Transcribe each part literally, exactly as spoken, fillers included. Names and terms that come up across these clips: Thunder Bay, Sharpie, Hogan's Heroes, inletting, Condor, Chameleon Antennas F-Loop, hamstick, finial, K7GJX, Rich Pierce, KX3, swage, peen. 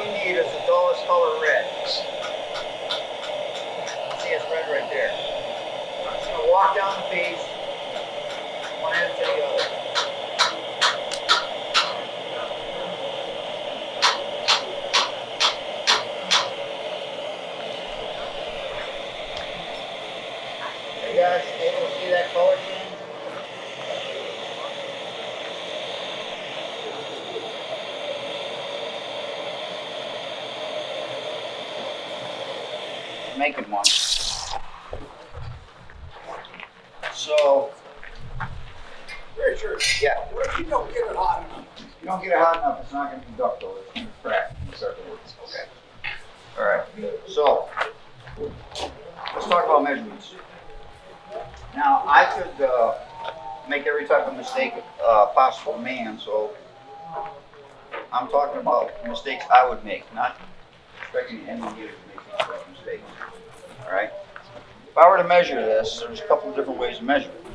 we need is the dullest color red. See, it's red right there. I'm just going to walk down the piece, one end to the other. Are you guys able to see that color change? Making one. So, Richard, yeah. What if you don't get it hot enough? If you don't get it hot enough, it's not going to be ductile. It's going to crack and start to work. Okay. All right. So, let's talk about measurements. Now, I could uh, make every type of mistake uh, possible, man. So, I'm talking about mistakes I would make, not expecting any of you to make. All right. If I were to measure this, there's a couple of different ways to measure it.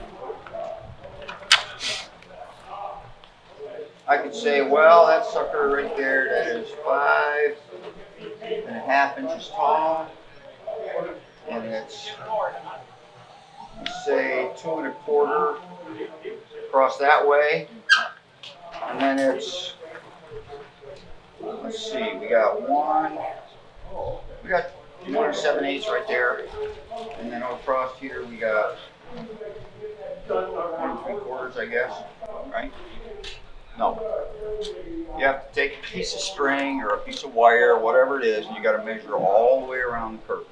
I could say, well, that sucker right there, that is five and a half inches tall, and it's, say, two and a quarter across that way, and then it's, let's see, we got one, we got one and seven eighths right there, and then across here we got one and three quarters, I guess, right? No. You have to take a piece of string or a piece of wire, whatever it is, and you got to measure all the way around the curve.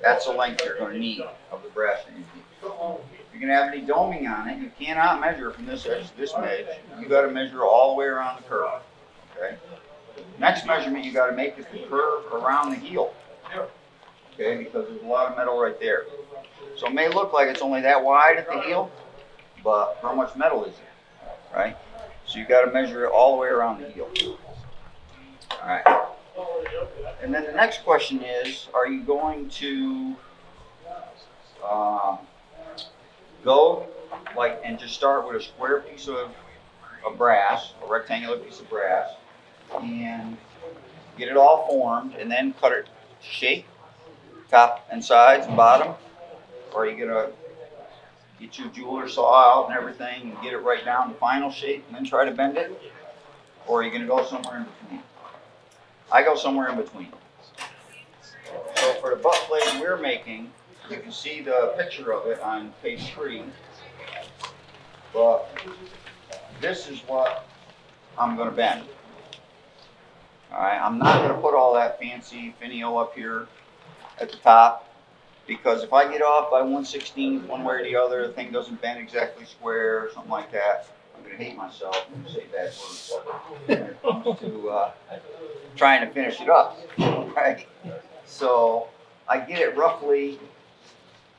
That's the length you're going to need of the brass that you need. If you're going to have any doming on it, you cannot measure from this edge to this edge. You got to measure all the way around the curve. Okay. Next measurement you got to make is the curve around the heel. Okay, because there's a lot of metal right there. So it may look like it's only that wide at the heel, but how much metal is it? Right? So you got to measure it all the way around the heel. All right. And then the next question is, are you going to um, go like and just start with a square piece of, of brass, a rectangular piece of brass, and get it all formed and then cut it to shape, top and sides and bottom? Or are you gonna get your jeweler saw out and everything and get it right down to final shape and then try to bend it? Or are you gonna go somewhere in between? I go somewhere in between. So for the butt plate we're making, you can see the picture of it on page three. But this is what I'm gonna bend. All right, I'm not going to put all that fancy finial up here at the top, because if I get off by one sixteenth one way or the other, the thing doesn't bend exactly square or something like that, I'm going to hate myself and say bad words when it comes to uh, trying to finish it up. Right? So I get it roughly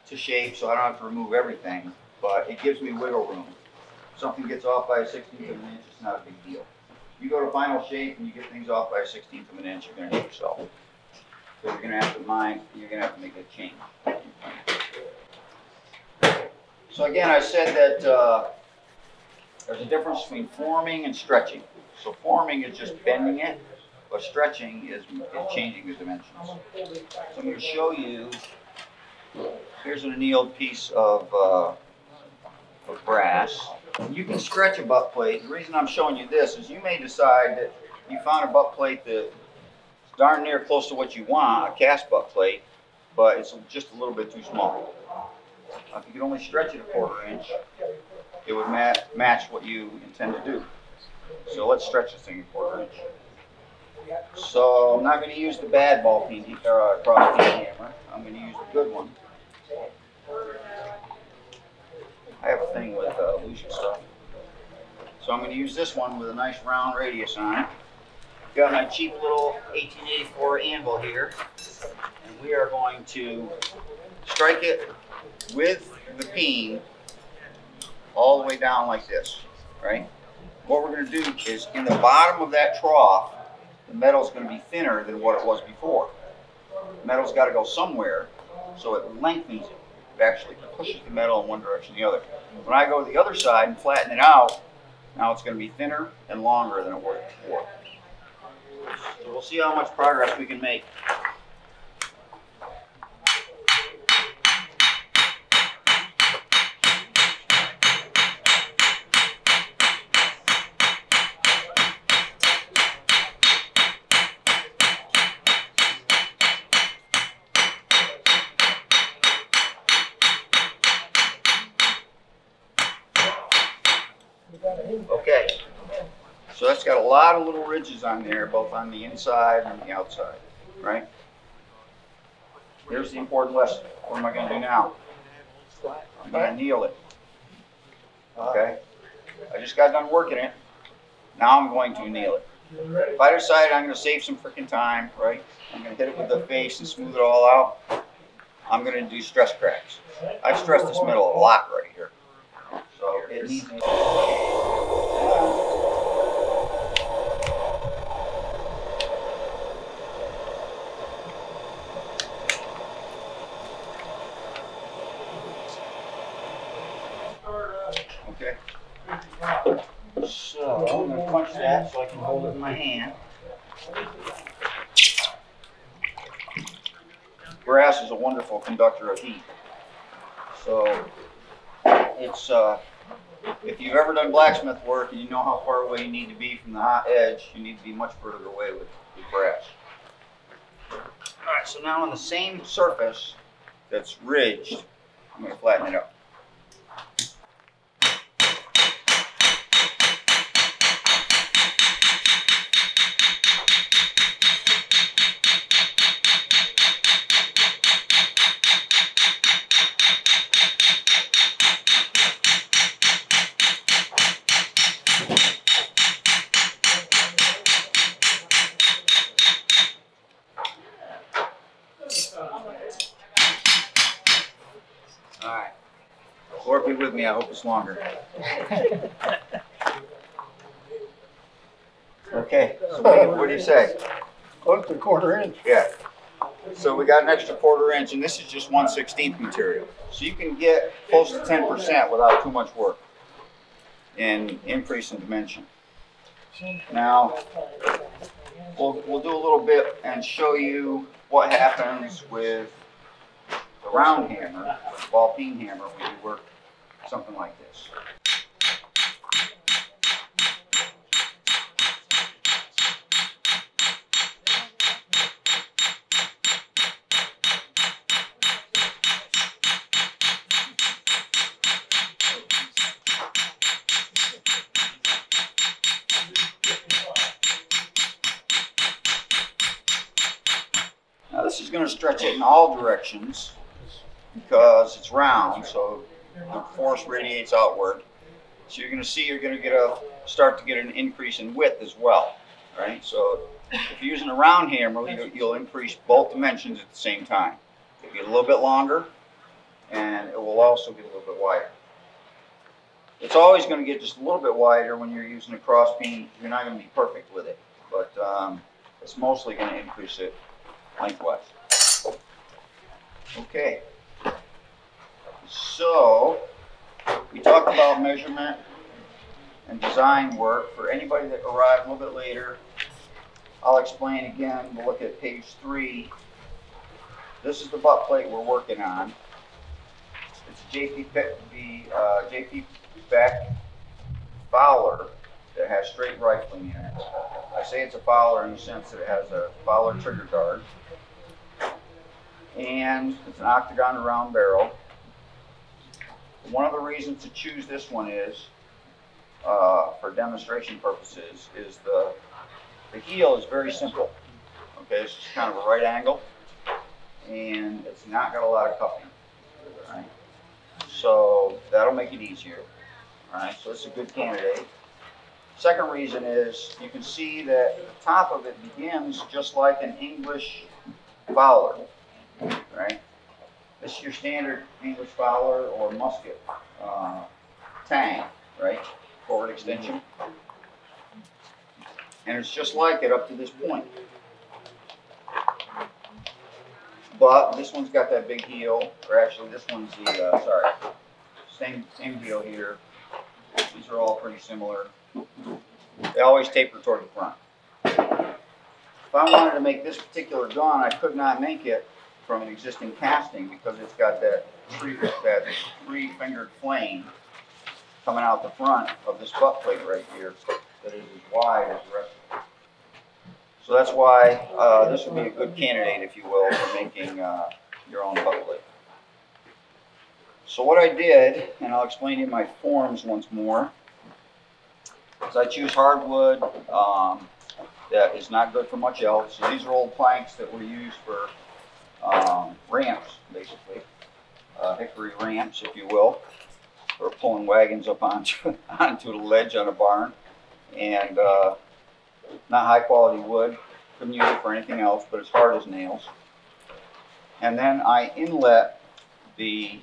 to shape so I don't have to remove everything, but it gives me wiggle room. If something gets off by a sixteenth of an inch, it's not a big deal. You go to final shape and you get things off by a sixteenth of an inch, you're going to hurt yourself. So you're going to have to mind, you're going to have to make a change. So again, I said that uh, there's a difference between forming and stretching. So forming is just bending it, but stretching is, is changing the dimensions. So I'm going to show you, here's an annealed piece of, uh, of brass. You can stretch a butt plate. The reason I'm showing you this is you may decide that you found a butt plate that's darn near close to what you want, a cast butt plate, but it's just a little bit too small. If you could only stretch it a quarter inch, it would ma match what you intend to do. So let's stretch this thing a quarter inch. So I'm not going to use the bad ball peen, uh, cross peen hammer. I'm going to use the good one. I have a thing with uh, loose stuff. So I'm going to use this one with a nice round radius on it. Got my cheap little eighteen eighty-four anvil here. And we are going to strike it with the peen all the way down like this, right? What we're going to do is in the bottom of that trough, the metal's going to be thinner than what it was before. The metal's got to go somewhere, so it lengthens it. It actually pushes the metal in one direction or the other. When I go to the other side and flatten it out, now it's going to be thinner and longer than it was before. So we'll see how much progress we can make. Okay, so that's got a lot of little ridges on there, both on the inside and the outside, right? Here's the important lesson. What am I going to do now? I'm going to kneel it. Okay, I just got done working it. Now I'm going to kneel it. If I decide I'm going to save some freaking time, right? I'm going to hit it with the face and smooth it all out. I'm going to do stress cracks. I've stressed this metal a lot right here. So it needs Okay. So I'm going to punch that so I can hold it in my hand. Brass is a wonderful conductor of heat. So it's uh, if you've ever done blacksmith work and you know how far away you need to be from the hot edge, you need to be much further away with, with brass. All right. So now on the same surface that's ridged, I'm going to flatten it up. Alright. Lord be with me, I hope it's longer. Okay, so what, what do you say? Close to a quarter inch. Yeah. So we got an extra quarter inch, and this is just one sixteenth material. So you can get close to ten percent without too much work and increase in dimension. Now, we'll, we'll do a little bit and show you what happens with the round hammer, the ball peen hammer, when you work something like this. Now this is going to stretch it in all directions, because it's round, so the force radiates outward. So you're going to see you're going to get a start to get an increase in width as well, right? So if you're using a round hammer, you'll, you'll increase both dimensions at the same time. It'll get a little bit longer, and it will also get a little bit wider. It's always going to get just a little bit wider when you're using a cross peen. You're not going to be perfect with it, but um, it's mostly going to increase it lengthwise. Okay. So, we talked about measurement and design work. For anybody that arrived a little bit later, I'll explain again. We'll look at page three. This is the butt plate we're working on. It's J P, Pe the, uh, J P Beck Fowler that has straight rifling in it. I say it's a Fowler in the sense that it has a Fowler trigger guard. And it's an octagon round barrel. One of the reasons to choose this one is, uh, for demonstration purposes, is the, the heel is very simple. Okay, it's just kind of a right angle, and it's not got a lot of cupping, right? So that'll make it easier, all right? So it's a good candidate. Second reason is you can see that the top of it begins just like an English Fowler, right? This is your standard English Fowler or musket uh, tang, right? Forward extension. And it's just like it up to this point. But this one's got that big heel, or actually this one's the, uh, sorry, same, same deal here. These are all pretty similar. They always taper toward the front. I wanted to make this particular gun, I could not make it from an existing casting because it's got that three, that three-fingered flame coming out the front of this butt plate right here that is as wide as the rest of it. So that's why uh, this would be a good candidate, if you will, for making uh, your own butt plate. So what I did, and I'll explain in my forms once more, is I choose hardwood um, that is not good for much else. So these are old planks that were used for um, ramps, basically, uh, hickory ramps, if you will, or pulling wagons up onto, onto the ledge on a barn, and uh, not high quality wood. Couldn't use it for anything else, but it's hard as nails. And then I inlet the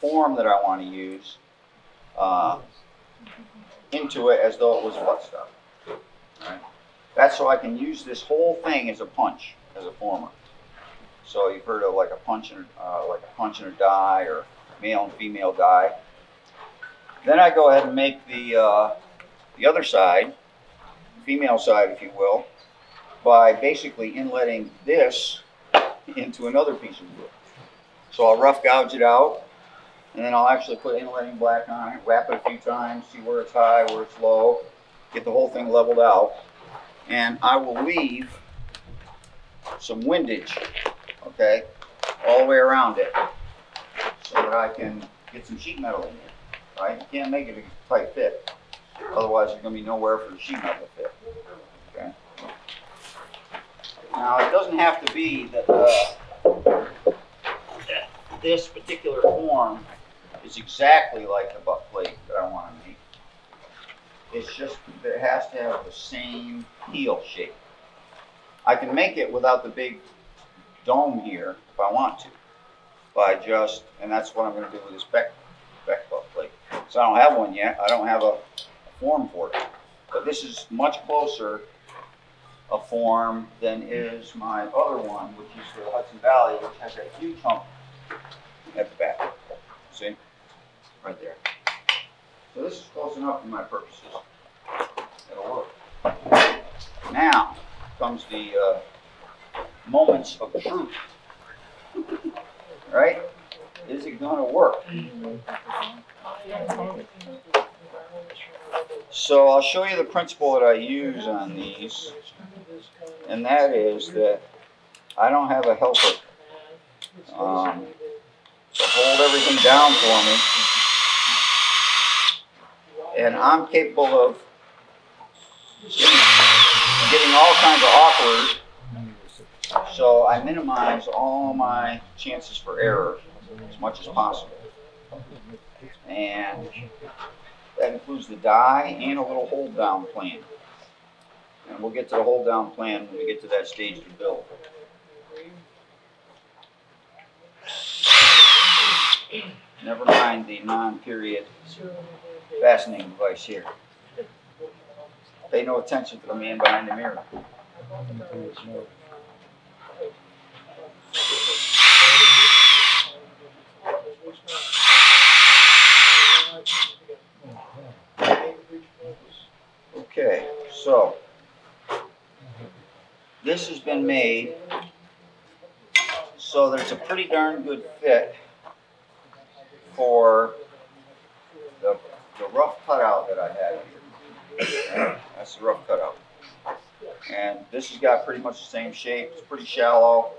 form that I want to use uh, into it as though it was a butt stop. Right? That's so I can use this whole thing as a punch, as a former. So you've heard of like a punch and uh, like a punch and a die, or male and female die. Then I go ahead and make the uh, the other side, female side, if you will, by basically inletting this into another piece of wood. So I'll rough gouge it out, and then I'll actually put inletting black on it, wrap it a few times, see where it's high, where it's low, get the whole thing leveled out, and I will leave some windage, okay, all the way around it, so that I can get some sheet metal in here. Right? You can't make it a tight fit. Otherwise, there's going to be nowhere for the sheet metal to fit. Okay. Now, it doesn't have to be that uh, this particular form is exactly like the butt plate that I want to make. It's just that it has to have the same heel shape. I can make it without the big dome here if I want to, by just, and that's what I'm going to do with this back, back butt plate. So I don't have one yet. I don't have a form for it. But this is much closer a form than is my other one, which is the Hudson Valley, which has a huge hump at the back. See? Right there. So this is close enough for my purposes. It'll work. Now comes the uh, moments of truth. Right? Is it going to work? So I'll show you the principle that I use on these, and that is that I don't have a helper um, to hold everything down for me. And I'm capable of getting all kinds of awkward, so I minimize all my chances for error as much as possible. And that includes the die and a little hold down plan. And we'll get to the hold down plan when we get to that stage to build. Never mind the non-period fastening device here. Pay no attention to the man behind the mirror. Okay, so this has been made so that it's a pretty darn good fit for the, the rough cutout that I had here. That's the rough cutout. And this has got pretty much the same shape. It's pretty shallow.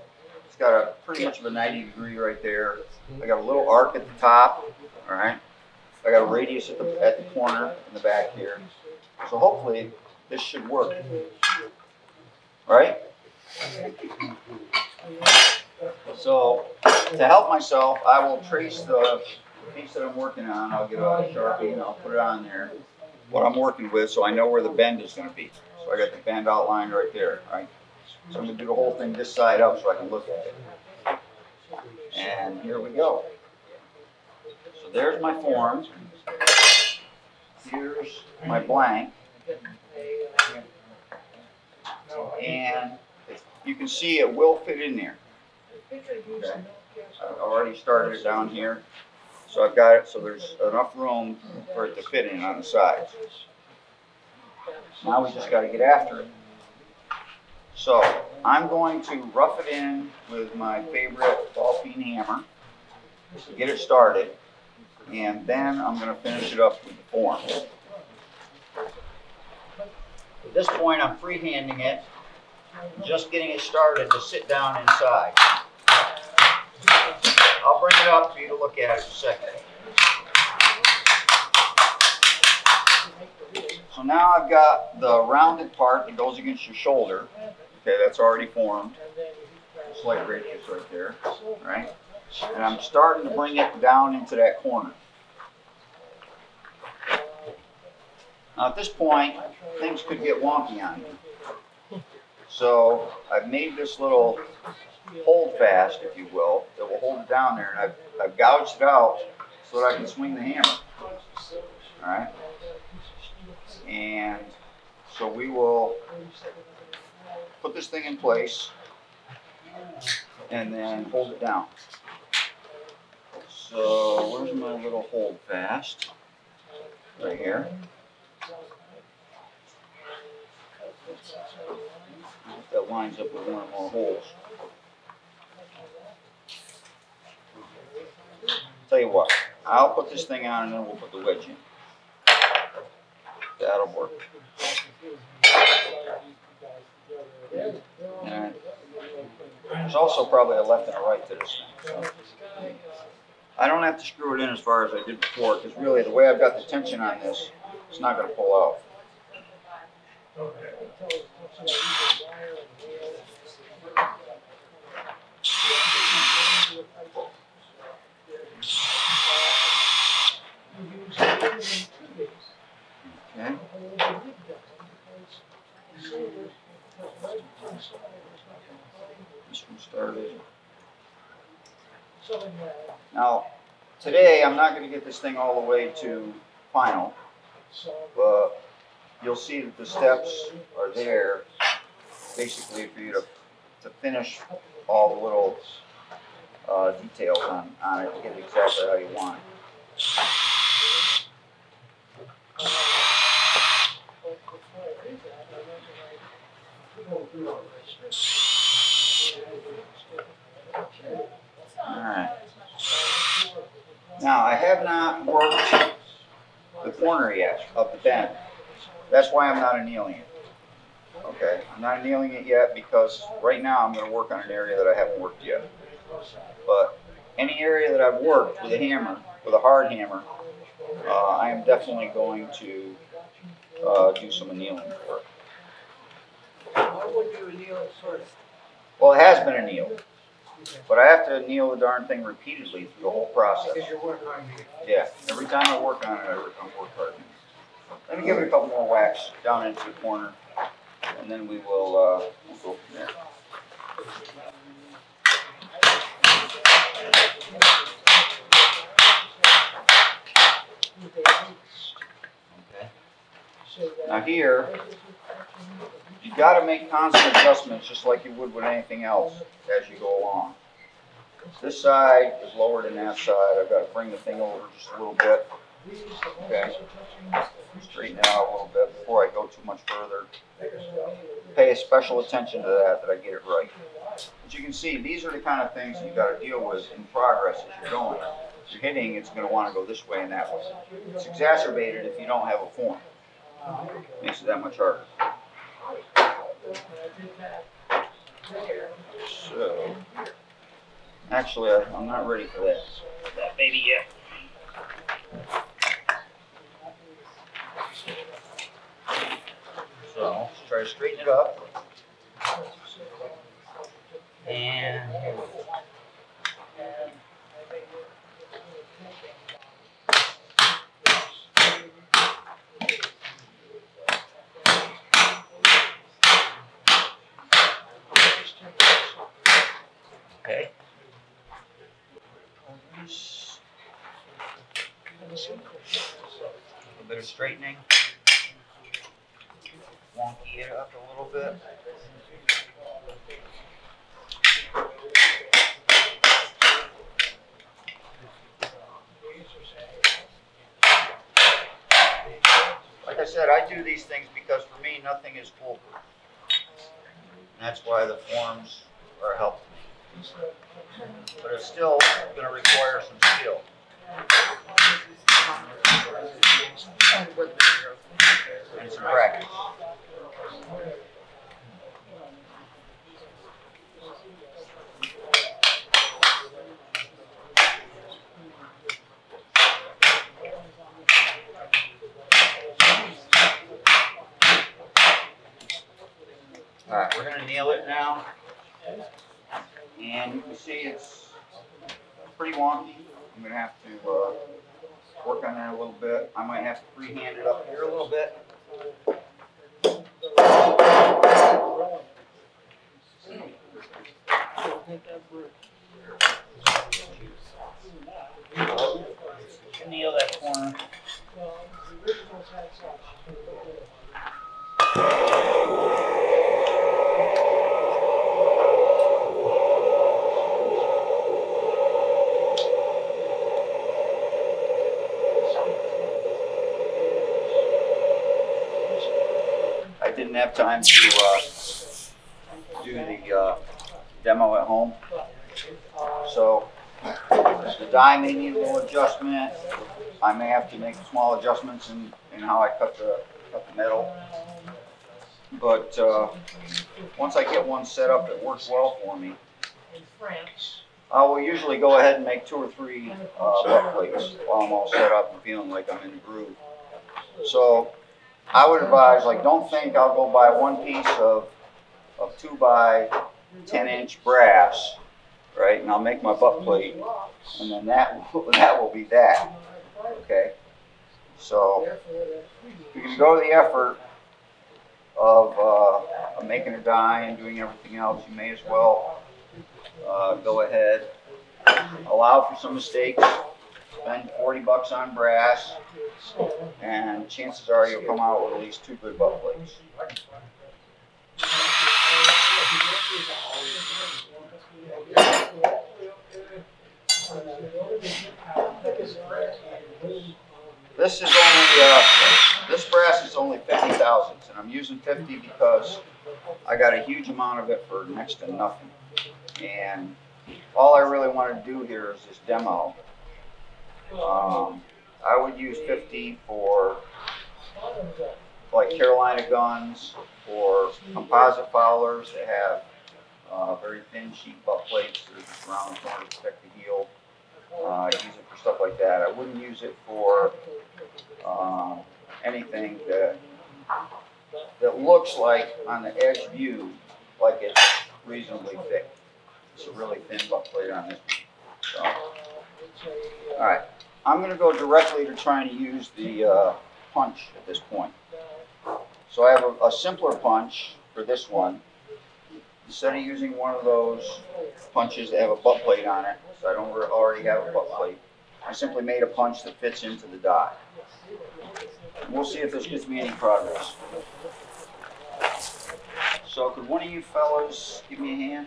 It's got a pretty much of a ninety degree right there. I got a little arc at the top. All right. I got a radius at the at the corner in the back here. So hopefully this should work. All right. So to help myself, I will trace the piece that I'm working on. I'll get a Sharpie and I'll put it on there, what I'm working with, so I know where the bend is going to be. So I got the bend outlined right there, right? So I'm going to do the whole thing this side up so I can look at it. And here we go. So there's my form. Here's my blank. And you can see it will fit in there. Okay. I've already started it down here, so I've got it so there's enough room for it to fit in on the sides. Now we just got to get after it. So I'm going to rough it in with my favorite ball peen hammer to get it started, and then I'm going to finish it up with the form. At this point, I'm freehanding it, just getting it started to sit down inside. I'll bring it up for you to look at it in a second. So now I've got the rounded part that goes against your shoulder. Okay, that's already formed. Slight radius right there, right? And I'm starting to bring it down into that corner. Now at this point, things could get wonky on you. So I've made this little hold fast, if you will, that will hold it down there, and I've, I've gouged it out so that I can swing the hammer. All right? And so we will put this thing in place and then hold it down. So where's my little hold fast? Right here. I hope that lines up with one or more holes. Tell you what, I'll put this thing on and then we'll put the wedge in. That'll work. And there's also probably a left and a right to this thing. I don't have to screw it in as far as I did before, because really the way I've got the tension on this, it's not going to pull out. Okay. This one started. Now, today I'm not going to get this thing all the way to final, but you'll see that the steps are there basically for you to, to finish all the little uh, details on, on it to get it exactly how you want it. Alright. Now, I have not worked the corner yet of the bend. That's why I'm not annealing it. Okay, I'm not annealing it yet because right now I'm going to work on an area that I haven't worked yet. But any area that I've worked with a hammer, with a hard hammer, uh, I am definitely going to uh, do some annealing work. Why would you anneal it first? Well, it has been annealed. But I have to anneal the darn thing repeatedly through the whole process. Because you're working on it. Yeah. Every time I work on it, I work hard. Let me give it a couple more whacks down into the corner, and then we will uh, we'll go from there. Okay. Now here, you got to make constant adjustments just like you would with anything else as you go along. This side is lower than that side. I've got to bring the thing over just a little bit. Okay. Straighten it out a little bit before I go too much further. Pay special attention to that, that I get it right. As you can see, these are the kind of things you've got to deal with in progress as you're going. If you're hitting, it's going to want to go this way and that way. It's exacerbated if you don't have a form. It makes it that much harder. So, actually, I'm not ready for that, that baby yet. So, let's try to straighten it up. And okay. A little bit of straightening. Wonky it up a little bit. Like I said, I do these things because for me, nothing is foolproof. And that's why the forms are helpful. But it's still going to require some skill. And some practice. All right, we're going to nail it now. And you can see it's pretty wonky. I'm going to have to uh, work on that a little bit. I might have to freehand it up here a little bit. Nail that corner. Didn't have time to uh, do the uh, demo at home, so the die may need a little adjustment. I may have to make small adjustments in, in how I cut the, cut the metal, but uh, once I get one set up that works well for me, I will usually go ahead and make two or three uh, butt plates while I'm all set up and feeling like I'm in the groove. So I would advise, like, don't think I'll go buy one piece of, of two by ten inch brass, right? And I'll make my butt plate, and then that will, that will be that, okay? So you can go to the effort of, uh, of making a die and doing everything else. You may as well uh, go ahead, allow for some mistakes. Spend forty bucks on brass, and chances are you'll come out with at least two good butt plates. This is only uh, this brass is only fifty thousandths, and I'm using fifty because I got a huge amount of it for next to nothing. And all I really want to do here is this demo. Um, I would use fifty for like Carolina guns or composite foulers that have uh, very thin sheet butt plates that are just round in order to protect the heel. Uh, I use it for stuff like that. I wouldn't use it for uh, anything that that looks like on the edge view like it's reasonably thick. It's a really thin butt plate on this one. So, all right, I'm going to go directly to trying to use the uh, punch at this point. So I have a, a simpler punch for this one. Instead of using one of those punches that have a butt plate on it, so I don't already have a butt plate, I simply made a punch that fits into the die. And we'll see if this gives me any progress. So could one of you fellows give me a hand?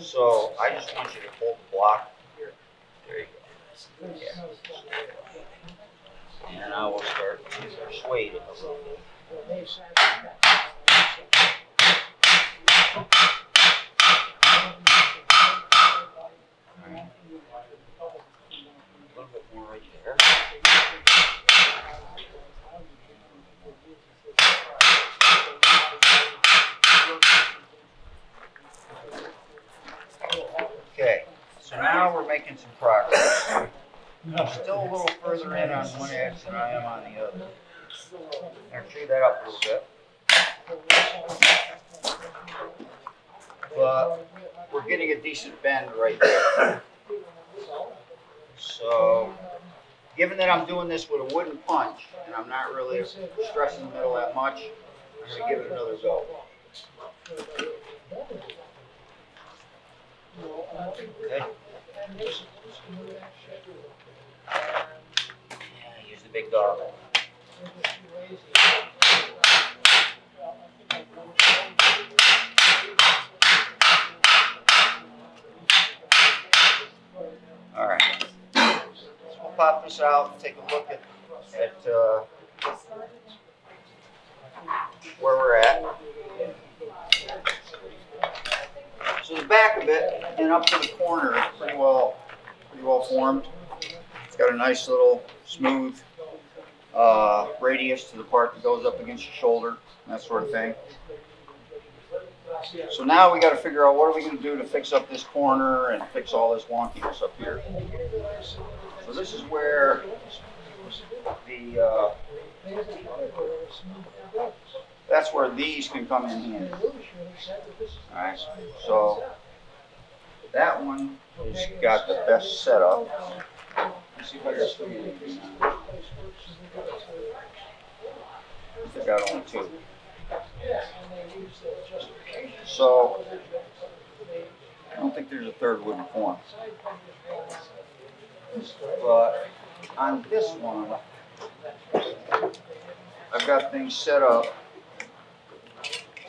So I just want you to hold the block here. There you go. Yeah. And I will start to persuade it a little bit. Right. A little bit more right there. Now we're making some progress. I'm still a little further in on one edge than I am on the other. I'm going to chew that up a little bit. But we're getting a decent bend right there. So, given that I'm doing this with a wooden punch, and I'm not really stressing the middle that much, I'm going to give it another go. Okay. Yeah, use the big dog. All right. So we'll pop this out and take a look at, at uh, back of it and up to the corner is pretty well, pretty well formed. It's got a nice little smooth uh, radius to the part that goes up against your shoulder, and that sort of thing. So now we got to figure out what are we going to do to fix up this corner and fix all this wonkiness up here. So this is where the uh, that's where these can come in handy. Alright, so that one has got the best setup. Let's see if I got three of these. I got only two. So I don't think there's a third wooden form. But on this one, I've got things set up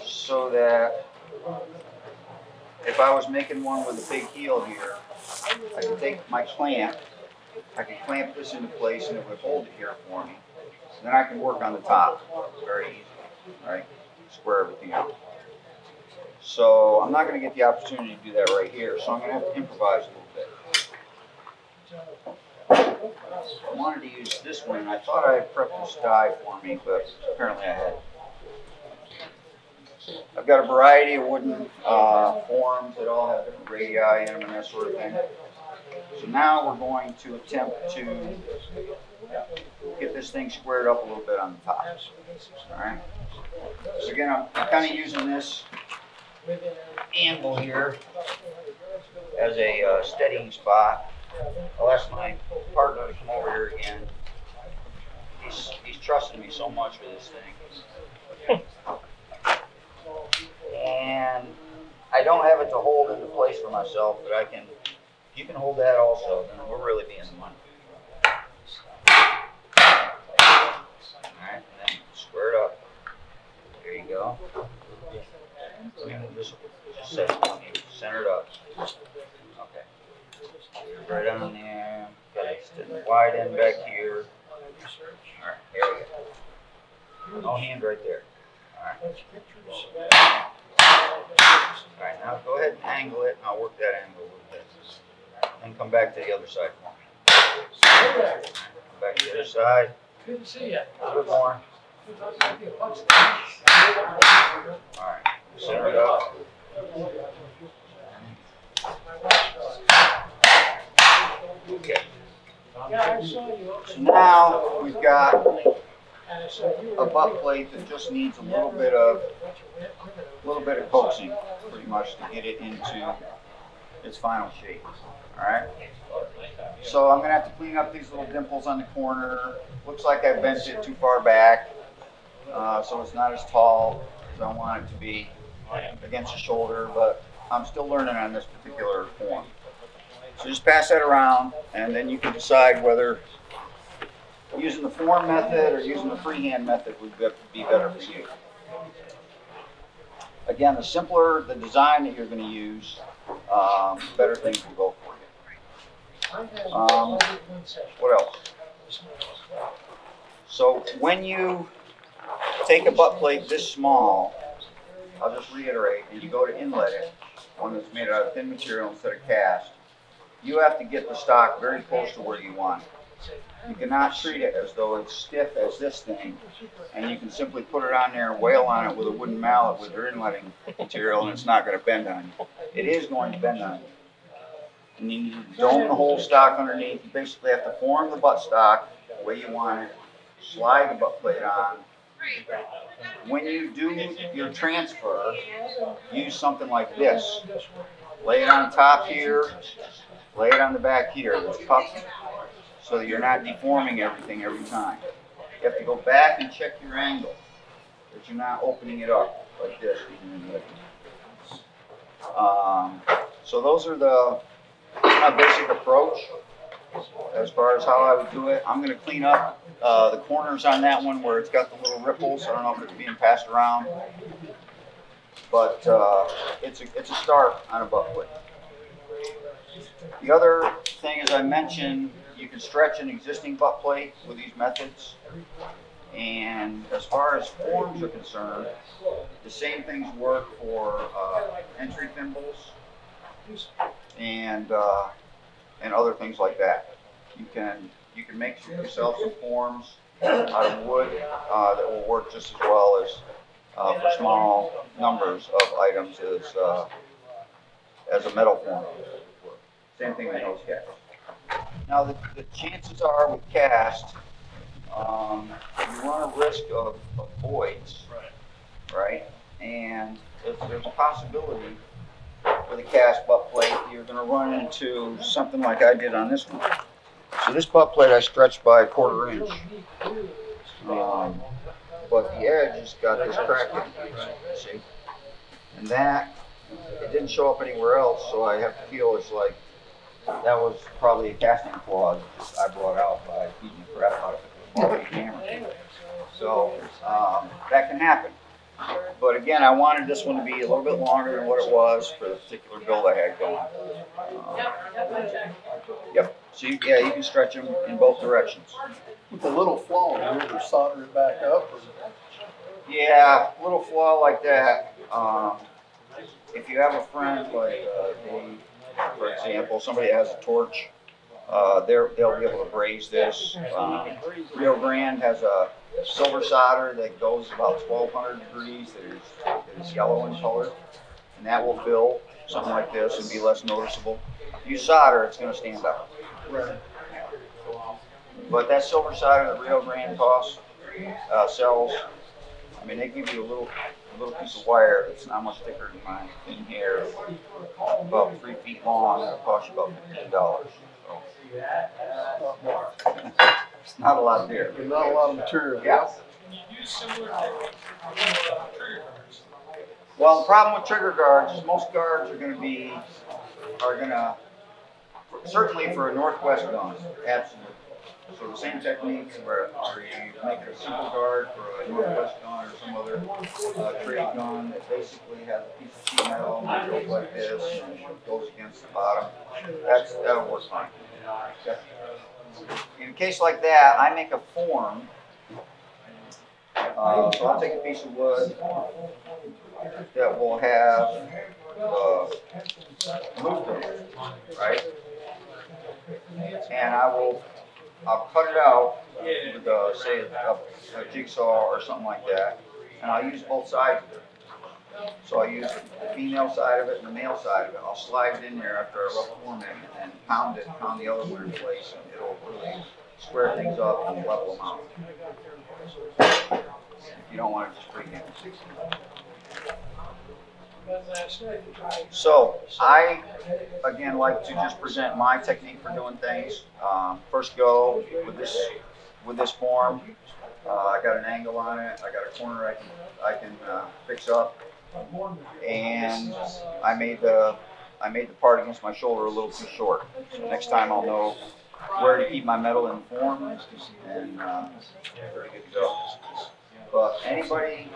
so that if I was making one with a big heel here, I could take my clamp, I could clamp this into place and it would hold it here for me. And then I can work on the top very easily. All right, square everything out. So I'm not going to get the opportunity to do that right here, so I'm going to have to improvise a little bit. I wanted to use this one, and I thought I had prepped this die for me, but apparently I had. I've got a variety of wooden uh, forms that all have different radii in them and that sort of thing. So now we're going to attempt to get this thing squared up a little bit on the top. All right. So again, I'm, I'm kind of using this anvil here as a uh, steadying spot. I'll ask my partner to come over here again. He's, he's trusting me so much with this thing. And I don't have it to hold into place for myself, but I can, you can hold that also, then we're really being the money. Alright, and then square it up. There you go. Just, just set it on here. Center it up. Okay. Right on there. Got it wide end back here. Alright, there we go. No hand right there. Alright. Alright, now go ahead and angle it, and I'll work that angle a little bit. And come back to the other side for me. Right, come back to the other side. Good to see you. A little bit more. Alright, center it up. Okay. So now we've got a butt plate that just needs a little bit of a little bit of coaxing, pretty much, to get it into its final shape. All right. So I'm gonna have to clean up these little dimples on the corner. Looks like I bent it too far back, uh, so it's not as tall as I want it to be against the shoulder. But I'm still learning on this particular form. So just pass that around, and then you can decide whether using the form method or using the freehand method would be better for you. Again, the simpler the design that you're going to use, um, the better things will go for you. Um, what else? So when you take a butt plate this small, I'll just reiterate, and you go to inlet it, one that's made out of thin material instead of cast, you have to get the stock very close to where you want it. You cannot treat it as though it's stiff as this thing, and you can simply put it on there and wail on it with a wooden mallet with your inletting material, and it's not going to bend on you. It is going to bend on you. And you dome the whole stock underneath. You basically have to form the butt stock the way you want it, slide the butt plate on. When you do your transfer, use something like this. Lay it on top here, lay it on the back here. It's puffed, so that you're not deforming everything every time. You have to go back and check your angle, that you're not opening it up like this. Um, so those are the my basic approach as far as how I would do it. I'm going to clean up uh, the corners on that one where it's got the little ripples. I don't know if it's being passed around, but uh, it's a it's a start on a butt plate. The other thing, as I mentioned, you can stretch an existing butt plate with these methods. And as far as forms are concerned, the same things work for uh, entry thimbles and uh, and other things like that. You can you can make yourself some forms out of wood uh, that will work just as well as uh, for small numbers of items as uh, as a metal form. Same thing with nose cast. Now the, the chances are with cast, um, you run a risk of, of voids, right? And if there's a possibility with a cast butt plate, you're going to run into something like I did on this one. So this butt plate I stretched by a quarter inch, um, but the edge has got this crack in it, see? And that, it didn't show up anywhere else, so I have to feel it's like that was probably a casting flaw that I brought out by feeding the crap out of the ball of the camera. So um, that can happen. But again, I wanted this one to be a little bit longer than what it was for the particular build I had going. Um, yep. So you, yeah, you can stretch them in both directions. With a little flaw, you either solder it back up. Or... yeah, a little flaw like that. Um, if you have a friend like uh, the, for example, somebody that has a torch, uh, they'll be able to braise this. Um, Rio Grande has a silver solder that goes about twelve hundred degrees, that is, that is yellow in color, and that will fill something like this and be less noticeable. If you solder, it's going to stand out. Right. But that silver solder that Rio Grande costs, uh, sells, I mean, they give you a little a little piece of wire that's not much thicker than my thin hair, about three feet long, and it'll cost you about fifteen dollars. So. It's not a lot there. There's not a lot of material. Yeah. Well, the problem with trigger guards is most guards are going to be, are going to, certainly for a Northwest gun, absolutely. So the same techniques where you make a simple guard for a Northwest gun or some other uh, trade gun that basically has a piece of sheet metal that goes like this and goes against the bottom. That's, that'll work fine. Okay. In a case like that, I make a form. Uh, so I'll take a piece of wood that will have uh, loop in it, right? And I will, I'll cut it out with, uh, say, a, a jigsaw or something like that, and I'll use both sides of it. So I use the female side of it and the male side of it. I'll slide it in there after I rough form it and pound it, pound the other one in place, and it'll really square things up and level them out. If you don't want to just bring in sixteen. So I, again, like to just present my technique for doing things. Um, first go with this with this form. Uh, I got an angle on it. I got a corner I can I can uh, fix up. And I made the I made the part against my shoulder a little too short. So next time I'll know where to keep my metal in form, and uh, pretty good to go. But anybody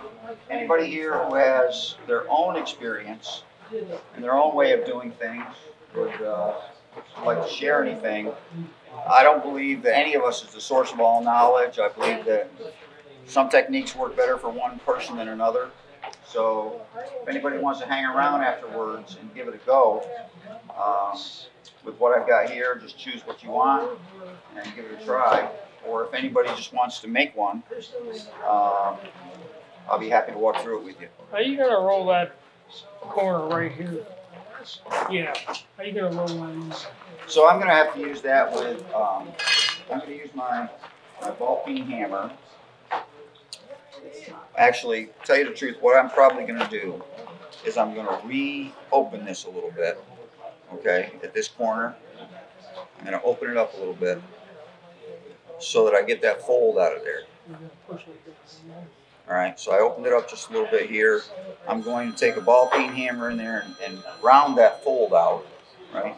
anybody here who has their own experience and their own way of doing things would uh, like to share anything. I don't believe that any of us is the source of all knowledge. I believe that some techniques work better for one person than another. So if anybody wants to hang around afterwards and give it a go, um, with what I've got here, just choose what you want and give it a try. Or if anybody just wants to make one, um, I'll be happy to walk through it with you. Are you going to roll that corner right here? Yeah. How are you going to roll that? So I'm going to have to use that with, um, I'm going to use my, my ball peen hammer. Actually, tell you the truth, what I'm probably going to do is I'm going to reopen this a little bit, okay, at this corner. I'm going to open it up a little bit so that I get that fold out of there. All right, so I opened it up just a little bit here. I'm going to take a ball peen hammer in there and, and round that fold out, right?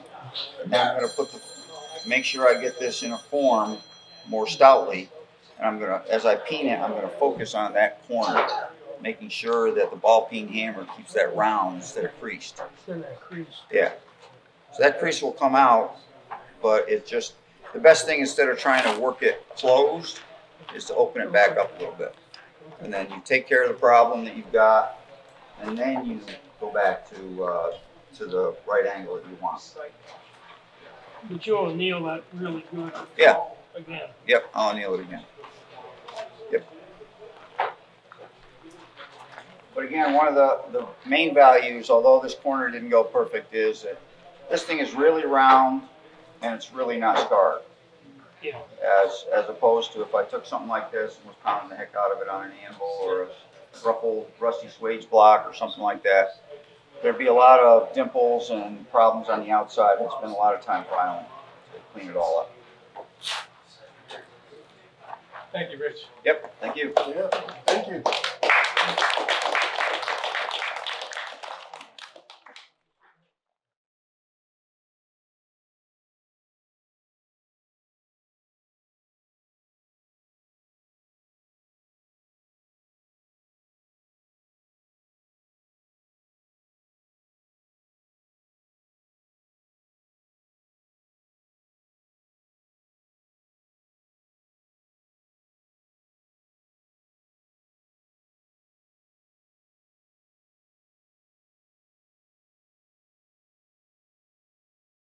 And then I'm going to put the, make sure I get this in a form more stoutly. And I'm gonna, as I peen it, I'm gonna focus on that corner, making sure that the ball peen hammer keeps that round instead of creased. Yeah. So that crease will come out, but it just, the best thing instead of trying to work it closed is to open it back up a little bit. And then you take care of the problem that you've got, and then you go back to uh, to the right angle that you want. But you'll anneal that really good. Yeah. Again. Yep, I'll anneal it again. Yep. But again, one of the, the main values, although this corner didn't go perfect, is that this thing is really round and it's really not scarred. Yeah. As, as opposed to if I took something like this and was pounding the heck out of it on an anvil or a rough old rusty swage block or something like that, there'd be a lot of dimples and problems on the outside. I'd spend a lot of time filing to clean it all up. Thank you, Rich. Yep, thank you. Yeah, thank you.